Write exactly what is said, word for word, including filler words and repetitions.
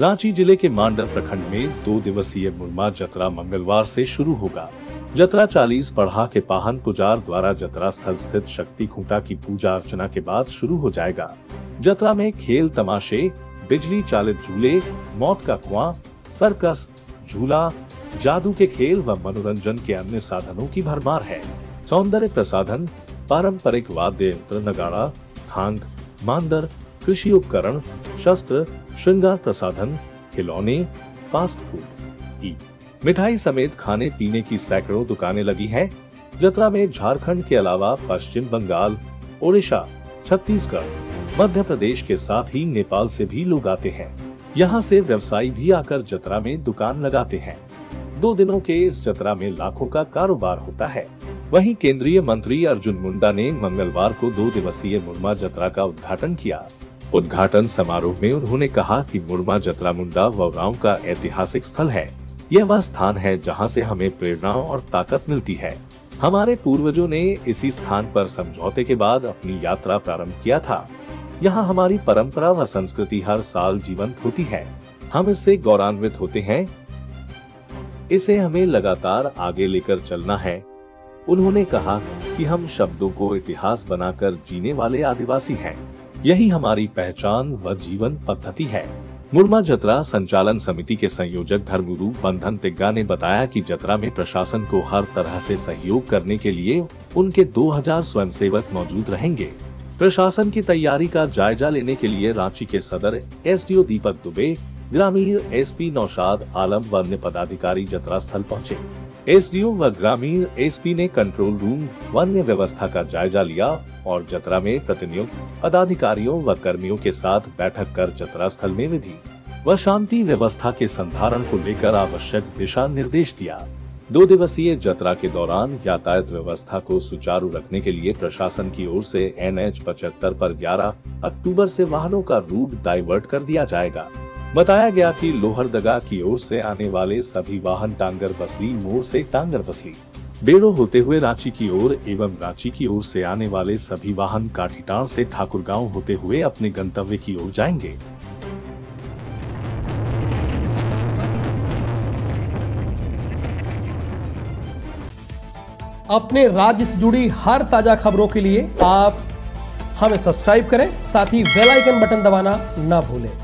रांची जिले के मांडर प्रखंड में दो दिवसीय मुड़मा जतरा मंगलवार से शुरू होगा। जतरा चालीस पढ़ा के पाहन पुजार द्वारा जतरा स्थल स्थित शक्ति खूंटा की पूजा अर्चना के बाद शुरू हो जाएगा। जतरा में खेल तमाशे, बिजली चालित झूले, मौत का कुआं, सर्कस, झूला, जादू के खेल व मनोरंजन के अन्य साधनों की भरमार है। सौंदर्य प्रसाधन, पारंपरिक वाद्य यंत्र, नगाड़ा, थांग, मांदर, कृषि उपकरण, शस्त्र, श्रृंगार प्रसाधन, खिलौने, फास्ट फूड, ई मिठाई समेत खाने पीने की सैकड़ों दुकानें लगी हैं। जतरा में झारखंड के अलावा पश्चिम बंगाल, ओडिशा, छत्तीसगढ़, मध्य प्रदेश के साथ ही नेपाल से भी लोग आते हैं। यहां से व्यवसायी भी आकर जतरा में दुकान लगाते हैं। दो दिनों के इस जतरा में लाखों का कारोबार होता है। वहीं केंद्रीय मंत्री अर्जुन मुंडा ने मंगलवार को दो दिवसीय मुड़मा जतरा का उद्घाटन किया। उद्घाटन समारोह में उन्होंने कहा कि मुड़मा जतरा मुंडा वाव गांव का ऐतिहासिक स्थल है। यह वह स्थान है जहां से हमें प्रेरणा और ताकत मिलती है। हमारे पूर्वजों ने इसी स्थान पर समझौते के बाद अपनी यात्रा प्रारंभ किया था। यहाँ हमारी परंपरा व संस्कृति हर साल जीवंत होती है। हम इससे गौरवान्वित होते हैं। इसे हमें लगातार आगे लेकर चलना है। उन्होंने कहा कि हम शब्दों को इतिहास बनाकर जीने वाले आदिवासी हैं। यही हमारी पहचान व जीवन पद्धति है। मुड़मा जतरा संचालन समिति के संयोजक धर्मगुरु बंधन तिग्गा ने बताया कि जतरा में प्रशासन को हर तरह से सहयोग करने के लिए उनके दो हजार स्वयंसेवक मौजूद रहेंगे। प्रशासन की तैयारी का जायजा लेने के लिए रांची के सदर एसडीओ दीपक दुबे, ग्रामीण एसपी नौशाद आलम व अन्य पदाधिकारी जतरा स्थल पहुँचे। एसडीओ व ग्रामीण एसपी ने कंट्रोल रूम वन्य व्यवस्था का जायजा लिया और जतरा में प्रतिनियुक्त पदाधिकारियों व कर्मियों के साथ बैठक कर जतरा स्थल में विधि व शांति व्यवस्था के संधारण को लेकर आवश्यक दिशा निर्देश दिया। दो दिवसीय जतरा के दौरान यातायात व्यवस्था को सुचारू रखने के लिए प्रशासन की ओर से एनएच पचहत्तर पर ग्यारह अक्टूबर से वाहनों का रूट डाइवर्ट कर दिया जाएगा। बताया गया कि लोहरदगा की ओर से आने वाले सभी वाहन टांगर बसली मोर से टांगर बसली बेड़ो होते हुए रांची की ओर एवं रांची की ओर से आने वाले सभी वाहन काठीटार से ठाकुरगांव होते हुए अपने गंतव्य की ओर जाएंगे। अपने राज्य से जुड़ी हर ताजा खबरों के लिए आप हमें सब्सक्राइब करें, साथ ही बेल आइकन बटन दबाना ना भूलें।